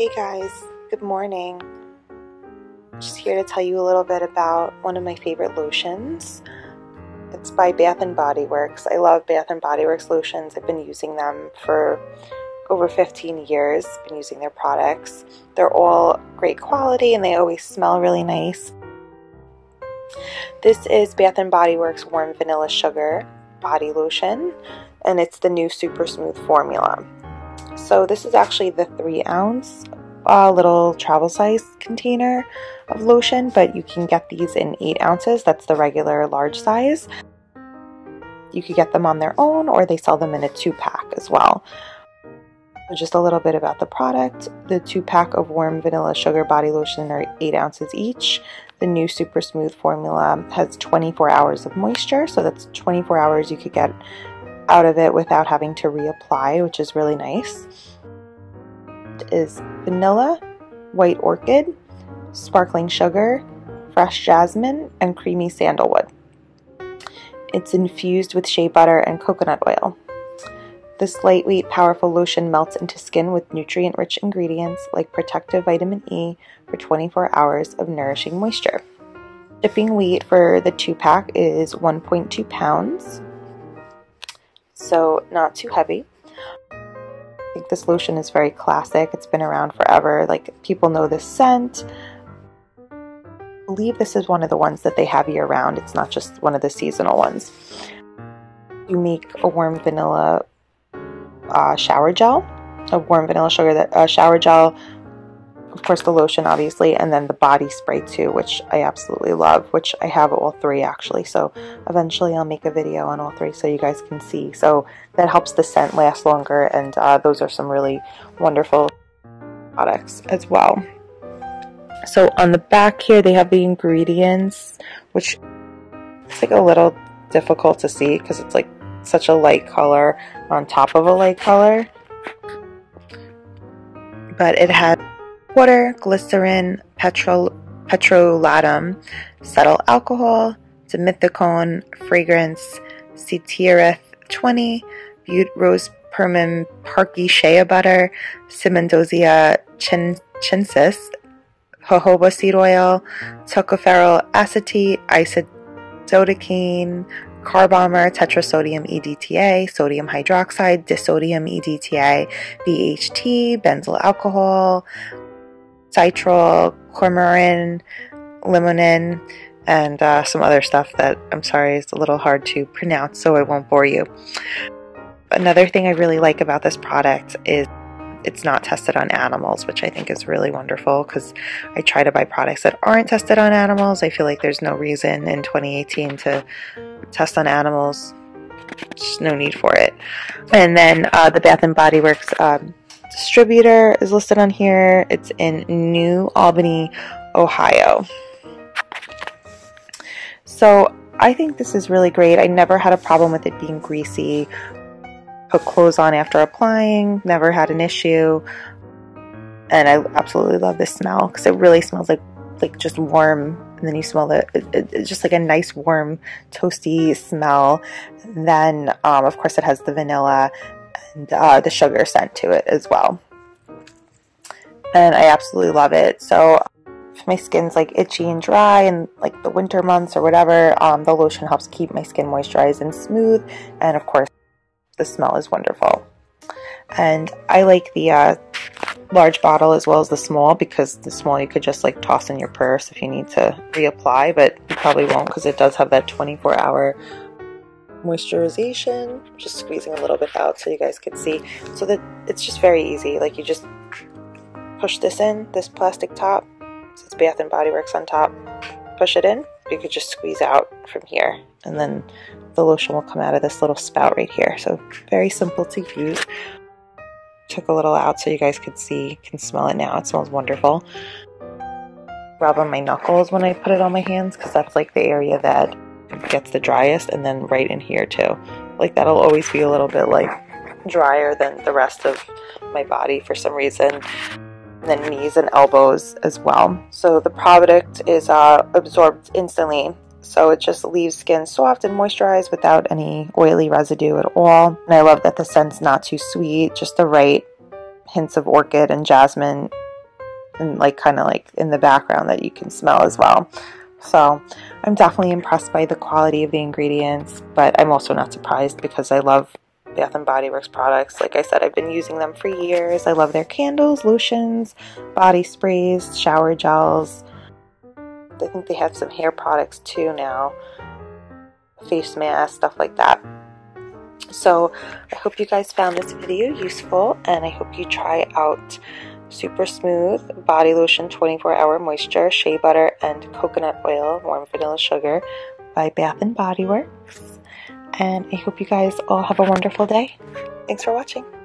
Hey guys, good morning. Just here to tell you a little bit about one of my favorite lotions. It's by Bath and Body Works. I love Bath and Body Works lotions. I've been using them for over 15 years, been using their products. They're all great quality and they always smell really nice. This is Bath and Body Works Warm Vanilla Sugar Body Lotion, and it's the new super smooth formula. So this is actually the 3-ounce little travel size container of lotion, but you can get these in 8 ounces. That's the regular large size. You could get them on their own, or they sell them in a 2-pack as well. Just a little bit about the product. The 2-pack of warm vanilla sugar body lotion are 8 ounces each. The new super smooth formula has 24 hours of moisture, so that's 24 hours you could get out of it without having to reapply, which is really nice. It is vanilla, white orchid, sparkling sugar, fresh jasmine, and creamy sandalwood. It's infused with shea butter and coconut oil. This lightweight, powerful lotion melts into skin with nutrient-rich ingredients like protective vitamin E for 24 hours of nourishing moisture. Shipping weight for the 2-pack is 1.2 pounds. So not too heavy. I think this lotion is very classic. It's been around forever. Like, people know this scent. I believe this is one of the ones that they have year-round. It's not just one of the seasonal ones. You make a warm vanilla shower gel, a warm vanilla sugar shower gel, of course the lotion obviously, and then the body spray too, which I absolutely love, which I have all 3 actually, so eventually I'll make a video on all 3 so you guys can see. So that helps the scent last longer, and those are some really wonderful products as well. So on the back here they have the ingredients, which it's like a little difficult to see because it's like such a light color on top of a light color, but it has water, glycerin, petrolatum, cetyl alcohol, dimethicone, fragrance, citral 20, butyrospermum parkii shea butter, simmondsia chinensis, jojoba seed oil, tocopherol acetate, isododecane, carbomer, tetrasodium EDTA, sodium hydroxide, disodium EDTA, BHT, benzyl alcohol, citral, cormorin, limonin, and some other stuff that, I'm sorry, is a little hard to pronounce, so I won't bore you. Another thing I really like about this product is it's not tested on animals, which I think is really wonderful because I try to buy products that aren't tested on animals. I feel like there's no reason in 2018 to test on animals. Just no need for it. And then the Bath and Body Works distributor is listed on here. It's in New Albany, Ohio. So I think this is really great. I never had a problem with it being greasy. Put clothes on after applying, never had an issue, and I absolutely love this smell because it really smells like just warm, and then you smell the it's just like a nice warm toasty smell, and then of course it has the vanilla and the sugar scent to it as well, and I absolutely love it. So if my skin's like itchy and dry in like the winter months or whatever, the lotion helps keep my skin moisturized and smooth, and of course the smell is wonderful. And I like the large bottle as well as the small, because the small you could just like toss in your purse if you need to reapply, but you probably won't because it does have that 24-hour moisturization. Just squeezing a little bit out so you guys could see. So that it's just very easy. Like, you just push this in, this plastic top, so it's Bath and Body Works on top, push it in. You could just squeeze out from here, and then the lotion will come out of this little spout right here. So very simple to use. Took a little out so you guys could see, can smell it now. It smells wonderful. Rub on my knuckles when I put it on my hands, because that's like the area that gets the driest, and then right in here too. Like, that'll always be a little bit like drier than the rest of my body for some reason. And then knees and elbows as well. So the product is absorbed instantly, so it just leaves skin soft and moisturized without any oily residue at all. And I love that the scent's not too sweet, just the right hints of orchid and jasmine and like kind of like in the background that you can smell as well. So I'm definitely impressed by the quality of the ingredients, but I'm also not surprised because I love Bath and Body Works products. Like I said, I've been using them for years. I love their candles, lotions, body sprays, shower gels. I think they have some hair products too now, face masks, stuff like that. So I hope you guys found this video useful, and I hope you try out Super Smooth Body Lotion 24-Hour Moisture, Shea Butter, and Coconut Oil, Warm Vanilla Sugar by Bath and Body Works. And I hope you guys all have a wonderful day. Thanks for watching.